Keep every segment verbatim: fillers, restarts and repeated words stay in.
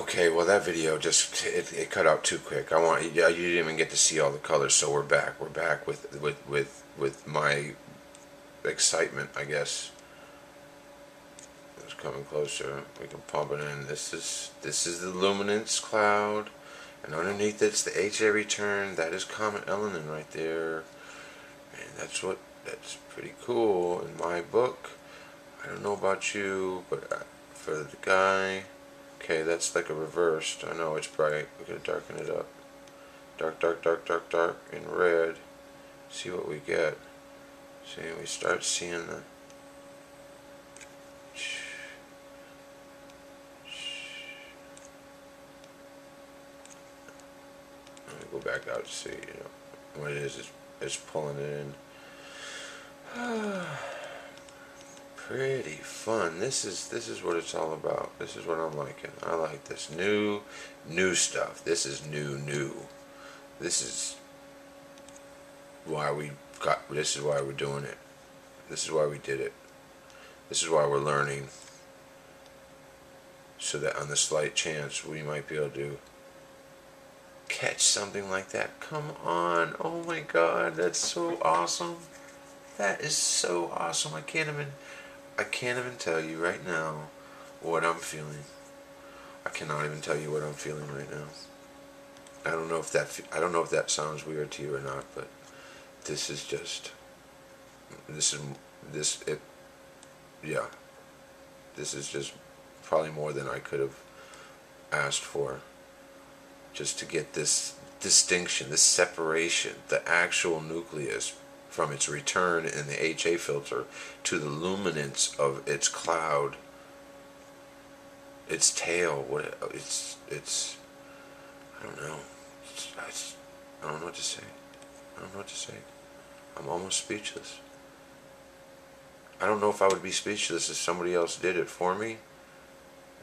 Okay, well that video just it, it cut out too quick. I want you didn't even get to see all the colors, so we're back. We're back with with with with my excitement, I guess. It's coming closer. We can pump it in. This is this is the luminance cloud, and underneath it's the H A return. That is Comet Elenin right there, and that's what that's pretty cool in my book. I don't know about you, but I, for the guy. Okay, that's like a reversed. I know it's bright. We could darken it up. Dark, dark, dark, dark, dark, in red. See what we get. See, we start seeing the. Let me go back out to see. You know what it is? It's, it's pulling it in. Pretty fun. This is this is what it's all about. This is what I'm liking. I like this new, new stuff. This is new, new. This is why we got. This is why we're doing it. This is why we did it. This is why we're learning. So that on the slight chance we might be able to catch something like that. Come on! Oh my God! That's so awesome. That is so awesome. I can't even. I can't even tell you right now what I'm feeling. I cannot even tell you what I'm feeling right now. I don't know if that I don't know if that sounds weird to you or not, but this is just this is this it yeah. This is just probably more than I could have asked for. Just to get this distinction, this separation, the actual nucleus from its return in the H A filter to the luminance of its cloud, its tail. What it's it's I don't know. It's, it's, I don't know what to say. I don't know what to say. I'm almost speechless. I don't know if I would be speechless if somebody else did it for me.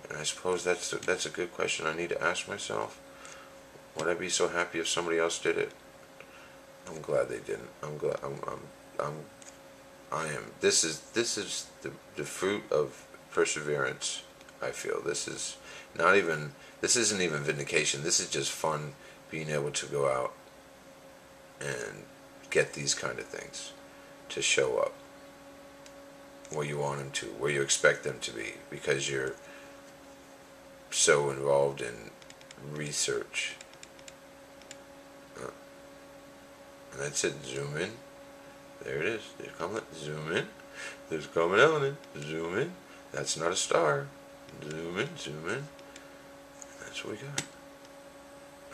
And I suppose that's a, that's a good question I need to ask myself. Would I be so happy if somebody else did it? I'm glad they didn't. I'm glad. I'm. I'm. I'm I am. This is. This is the the fruit of perseverance. I feel this is not even. This isn't even vindication. This is just fun being able to go out and get these kind of things to show up where you want them to, where you expect them to be, because you're so involved in research. And that's it. Zoom in. There it is. There's Comet. Zoom in. There's Comet Elenin. Zoom in. That's not a star. Zoom in. Zoom in. That's what we got.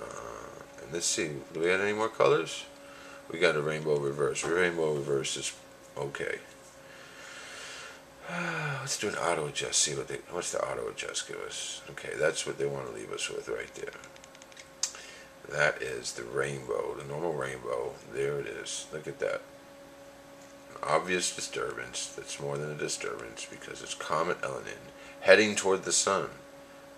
Uh, and let's see. Do we got any more colors? We got a rainbow reverse. Rainbow reverse is okay. Uh, let's do an auto adjust. See what they. What's the auto adjust give us? Okay, that's what they want to leave us with right there. That is the rainbow, the normal rainbow. There it is. Look at that. An obvious disturbance. That's more than a disturbance because it's Comet Elenin heading toward the sun.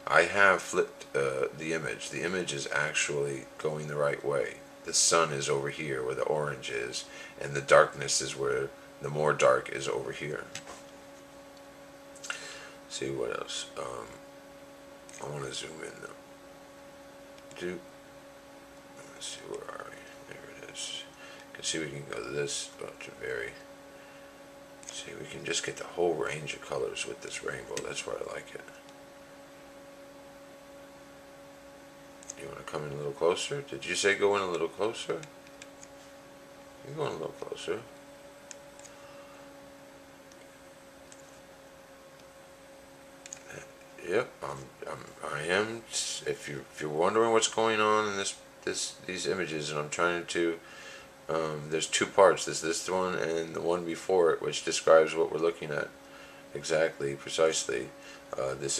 I have flipped uh, the image. The image is actually going the right way. The sun is over here where the orange is, and the darkness is where the more dark is over here. Let's see what else. Um, I want to zoom in though. Do. Let's see, where are we? There it is. You can see we can go to this, oh, to vary. See, we can just get the whole range of colors with this rainbow. That's why I like it. You want to come in a little closer? Did you say go in a little closer? You're going a little closer. Yep, I'm, I'm, I am. If you're, if you're wondering what's going on in this This, these images, and I'm trying to um, there's two parts. There's this one and the one before it, which describes what we're looking at exactly, precisely. Uh, this